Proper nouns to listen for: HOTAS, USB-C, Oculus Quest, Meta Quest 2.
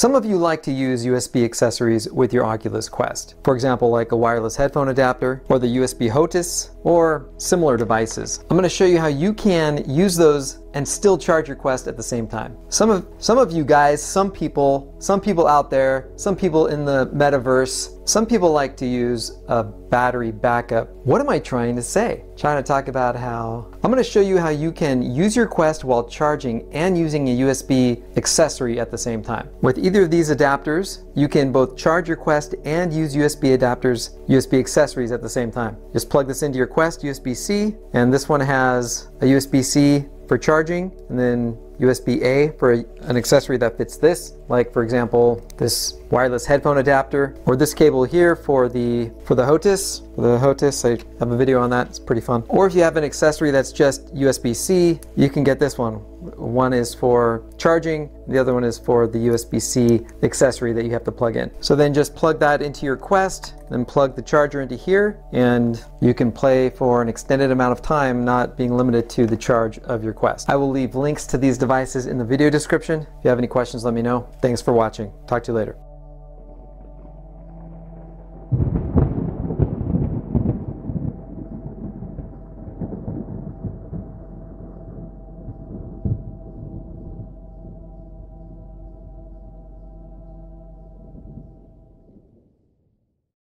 Some of you like to use USB accessories with your Oculus Quest. For example, like a wireless headphone adapter or the USB HOTAS or similar devices. I'm going to show you how you can use those and still charge your Quest at the same time. Some people out there, some people in the metaverse, some people like to use a battery backup. What am I trying to say? Trying to talk about how I'm going to show you how you can use your Quest while charging and using a USB accessory at the same time. With either of these adapters, you can both charge your Quest and use USB accessories at the same time. Just plug this into your Quest USB-C, and this one has a USB-C for charging, and then USB-A for an accessory that fits this, like for example this wireless headphone adapter, or this cable here for the HOTAS. The HOTAS, I have a video on that, it's pretty fun. Or if you have an accessory that's just USB-C, you can get this one. One is for charging, the other one is for the USB-C accessory that you have to plug in. So then just plug that into your Quest, then plug the charger into here, and you can play for an extended amount of time, not being limited to the charge of your Quest. I will leave links to these devices in the video description. If you have any questions, let me know. Thanks for watching. Talk to you later.